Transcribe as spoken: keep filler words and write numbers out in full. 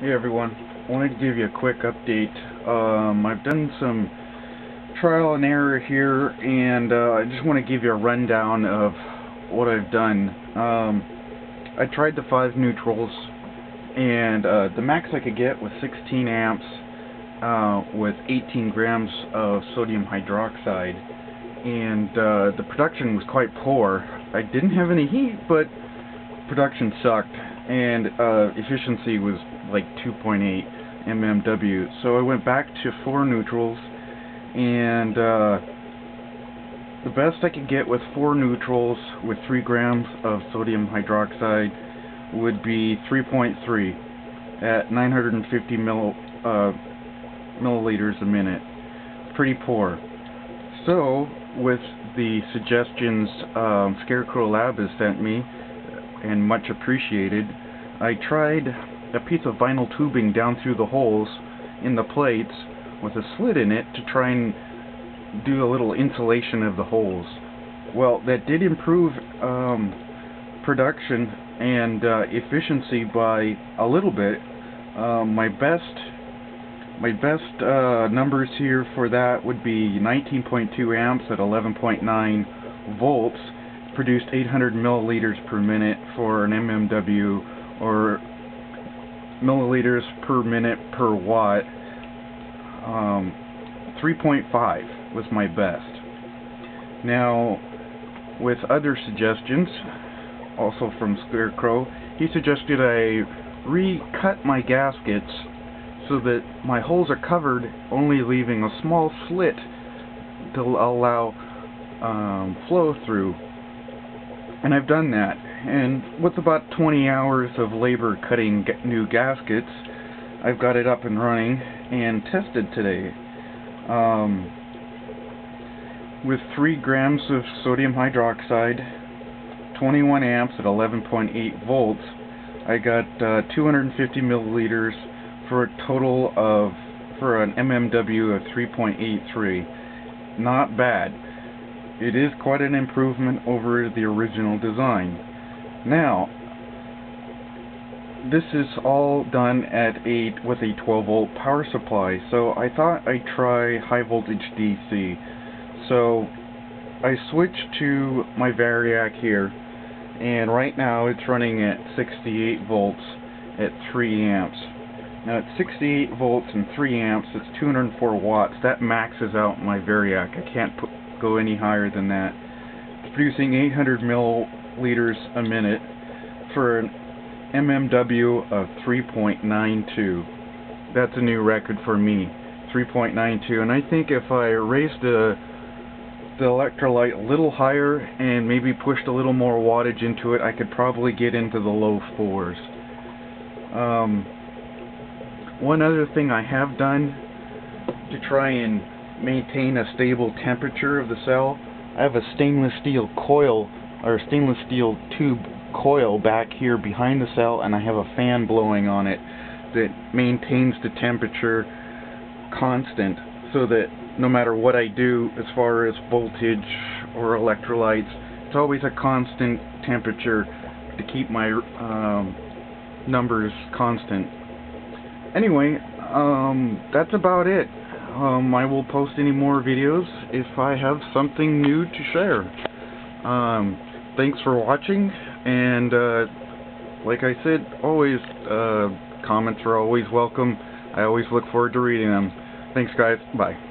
Hey everyone, I wanted to give you a quick update. Um, I've done some trial and error here, and uh, I just want to give you a rundown of what I've done. Um, I tried the five neutrals, and uh, the max I could get was sixteen amps uh, with eighteen grams of sodium hydroxide, and uh, the production was quite poor. I didn't have any heat, but production sucked, and uh, efficiency was like two point eight M M W. So I went back to four neutrals, and uh, the best I could get with four neutrals with three grams of sodium hydroxide would be three point three at nine hundred fifty mil, uh, milliliters a minute. Pretty poor. So with the suggestions um, Scarecrow Lab has sent me, and much appreciated, I tried a piece of vinyl tubing down through the holes in the plates with a slit in it to try and do a little insulation of the holes. Well, that did improve um, production and uh, efficiency by a little bit. Uh, my best, my best uh, numbers here for that would be nineteen point two amps at eleven point nine volts, produced eight hundred milliliters per minute for an M M W, or milliliters per minute per watt. um, three point five was my best. Now, with other suggestions, also from Scarecrow, he suggested I recut my gaskets so that my holes are covered, only leaving a small slit to allow um, flow through. And I've done that, and with about twenty hours of labor cutting g new gaskets, I've got it up and running and tested today. Um, with three grams of sodium hydroxide, twenty-one amps at eleven point eight volts, I got uh, two hundred fifty milliliters for a total of, for an M M W of three point eight three. Not bad. It is quite an improvement over the original design. Now, this is all done at a, with a twelve volt power supply, so I thought I'd try high voltage D C. So I switched to my Variac here, and right now it's running at sixty-eight volts at three amps. Now at sixty-eight volts and three amps, it's two hundred four watts. That maxes out my Variac. I can't put go any higher than that. It's producing eight hundred milliliters a minute for an M M W of three point nine two. That's a new record for me, three point nine two. And I think if I raised the, the electrolyte a little higher and maybe pushed a little more wattage into it, I could probably get into the low fours. Um, one other thing I have done to try and maintain a stable temperature of the cell, I have a stainless steel coil, or stainless steel tube coil back here behind the cell, and I have a fan blowing on it that maintains the temperature constant, so that no matter what I do as far as voltage or electrolytes, it's always a constant temperature to keep my um, numbers constant. Anyway, um, that's about it. Um, I will post any more videos if I have something new to share. Um, thanks for watching, and uh, like I said, always uh, comments are always welcome. I always look forward to reading them. Thanks guys, bye.